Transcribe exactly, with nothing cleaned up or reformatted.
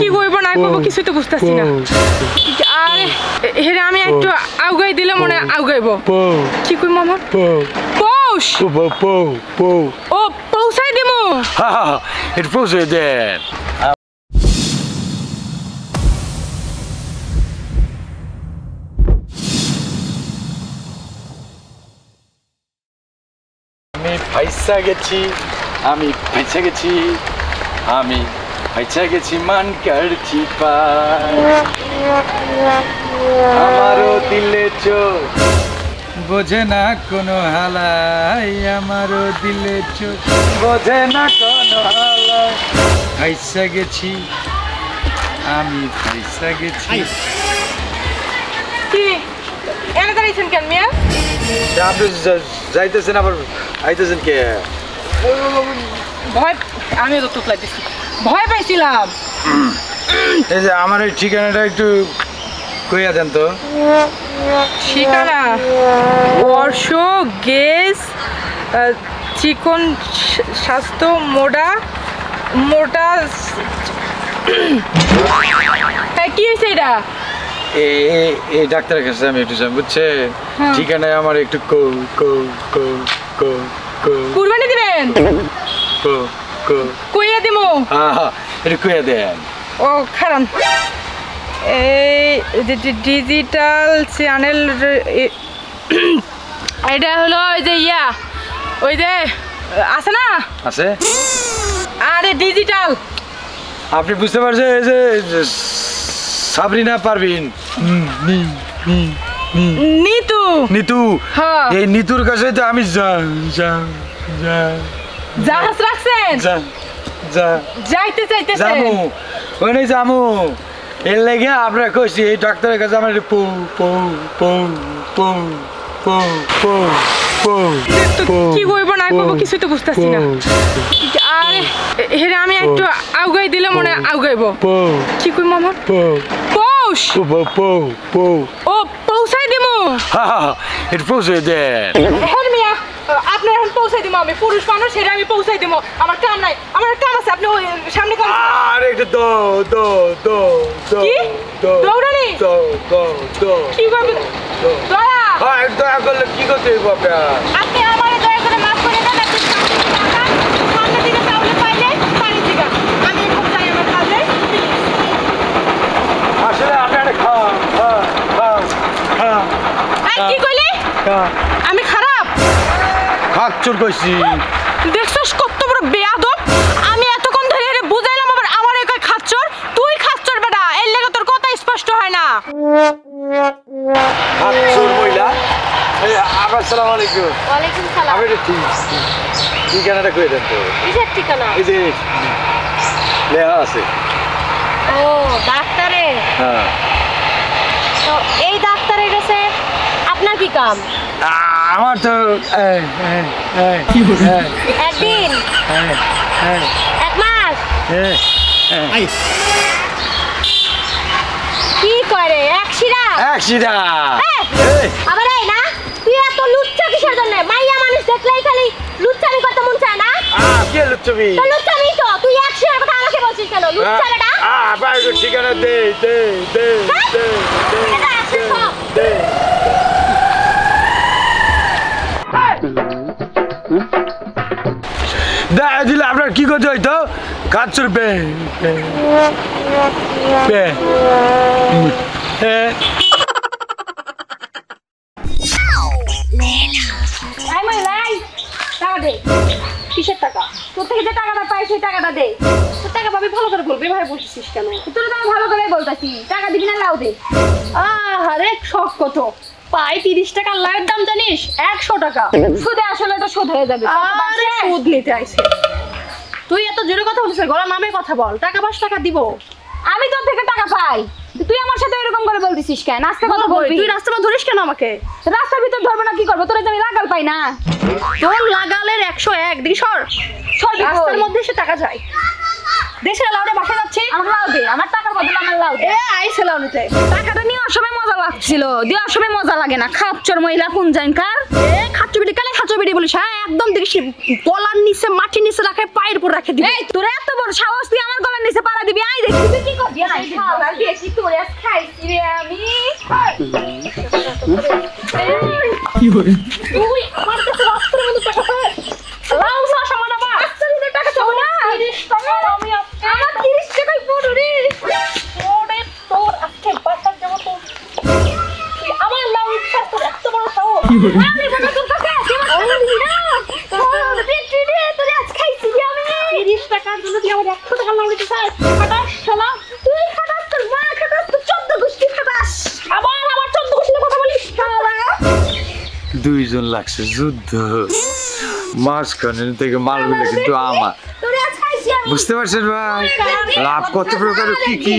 কি করবো না করবো কিছুই তো বুঝতেছি না। আর হেরে আমি একটু আউগাই দিলে মনে আউগাইব। কি কই মামা? পৌষ। ও পৌঁছাই দিমু। হ্যাঁ এটা পৌঁছে দেন। ভাইসা গেছি আমি ভাইসা গেছি আমি ভাইসা গেছি মান করছি আমারও দিলে চোখ বোঝে না কোনো হালাই আমারও দিলে চোখ বোঝে না কোনো হালাই ভাইসা গেছি আমি ভাইসা গেছি। আপনি যাইতেছেন আবার আইতেছেন কে? ভয় আমি তো তুতলাইতেছি, ভয় পাইছিলাম। এই যে আমার এই ঠিকানাটা একটু কইয়া দেন তো। ঠিকানা বর্ষ গেস চিকন স্বাস্থ্য মোটা মোটা। কি হয়েছে এটা? এই ডাক্তারের কাছে আমি একটু যাই বুঝছে, ঠিকানায় আমার একটু কো কো কো কো কো কুরবানি দিবেন। কো কো কইয়া দিমু। হ্যাঁ এটা কইয়া দেন। ও খারাপ, এই ডিজিটাল চ্যানেল এটা হলো ওই যে ইয়া ওই যে আছে না আছে। আরে ডিজিটাল আপনি বুঝতে পারছেন এই যে সাবরিনা পারভিন নিতু নিতু এই নিতুর কাছে তো আমি যা যা যা জাহাজ রাখছেন যা যা যাইতে যাইতে জামু ওনে জামু এর লাগে আপনারা কইছি এই ডাক্তারের কাছে আমার পো পো পো পো পো পো পো কি কইব না কইব কিছুই তো বুঝতাছি না। আর হেরে আমি একটু আউগাই দিলে মনে আউগাইব। কি কই মামা? পৌষ। ও পৌঁছাই দিমু। হ্যাঁ এটা পৌঁছে দেন। হেরে মিয়া আপনার এখন পৌঁছাই দিমু, আমি পুরুষ মানুষ হেরে আমি পৌঁছাই দিমু। আমার কাম নাই, আমার কাম আছে। আপনি সামনে কাম। আরে একটু দো দো দো দো দো দৌড়ানি দো দো দো কি কইব দয়া। হ্যাঁ দয়া করলে কি করতে হইব আপনার? আপনি আমারে দয়া করে মাফ করে দেন। আমি খারাপ খাচ্চর কইছি দেখছস কত বড় বেয়াদব। আমি এতক্ষণ ধরে এর বুঝাইলাম আবার আমার একাই খাচ্চর। তুই খাচ্চর বেটা, এর লাগা তোর কথা স্পষ্ট হয় না। খাচ্চর কইলা। এই আসসালামু আলাইকুম। ওয়া আলাইকুম সালাম। আমি তো ঠিক আছি। ঠিকানাটা কই দেন তো। কিসের ঠিকানা? এই যে লেখা আছে। ও ডাক্তারে। হ্যাঁ তো এই ডাক্তারের কাছে আপনার কি কাম? আমার তো একদিন এক মাস কি করে এক শিরা এক শিরা আবার এই না। তুই এত লুচ্চা কিসের জন্য? মাইয়া মানুষ দেখলেই খালি লুচ্চামি করতে মন চায় না। কে লুচ্চামি? তো লুচ্চামি তো। তুই এক শিরার কথা আমাকে বলছিস কেন? লুচ্চা বেটা। আহ ভাই ঠিকানা দে দে দে দে দে দিলে আপনার কি করতে হইতো? কাজুর বে কিসের টাকা? তোর থেকে যে টাকাটা পাই সেই টাকাটা দে। তোর টাকা পাবি ভালো করে বলবি। ভাই বলছিস কেন? তোর তো ভালো করে বলতেছি টাকা দিবি না। লাউ দে। আরে শখ কত পাই? তিরিশ টাকা। লাউয়ের দাম জানিস? একশো টাকা। সুদে আসলে তো শোধ হয়ে যাবে। সুদ নিতে আইছে। তুই এত জোরে কথা বলছিস, গলা নামে কথা বল। টাকা পাঁচ টাকা দিব। আমি তোর থেকে টাকা পাই, তুই আমার সাথে এরকম করে বলতিছিস কেন? আস্তে কথা বলবি। তুই রাস্তাটা ধরিস কেন আমাকে? রাস্তার ভিতর ধরবো না কি করবো? তোর আমি লাগাল পাই না। তোর লাগালের একশো এক দিকে সর সর রাস্তার মধ্যে সে টাকা যায়। দেশের লাউরে বাসা যাচ্ছে। আমার লাউ দে। আমার টাকার বদলে আমার লাউ দে। এ আইছে লাউ নিতে। টাকাটা নিয়ে আর সময় মজা লাগছিল, দেওয়ার সময় মজা লাগে না। খাপচর মহিলা কোন জানকার? এ খাচ্চু বিড়ি কালে খাচ্চু বিড়ি বলিস। হ্যাঁ একদম দেখি তলার নিচে মাটির নিচে রাখে, পায়ের উপর রাখে দিবি। তোর এত বড় সাহস? তুই দুইজন লাগছে যুদ্ধ মাঝখানে থেকে মালগুলো কিন্তু আমার, বুঝতে পারছেন ভাই লাভ কত প্রকার কি কি।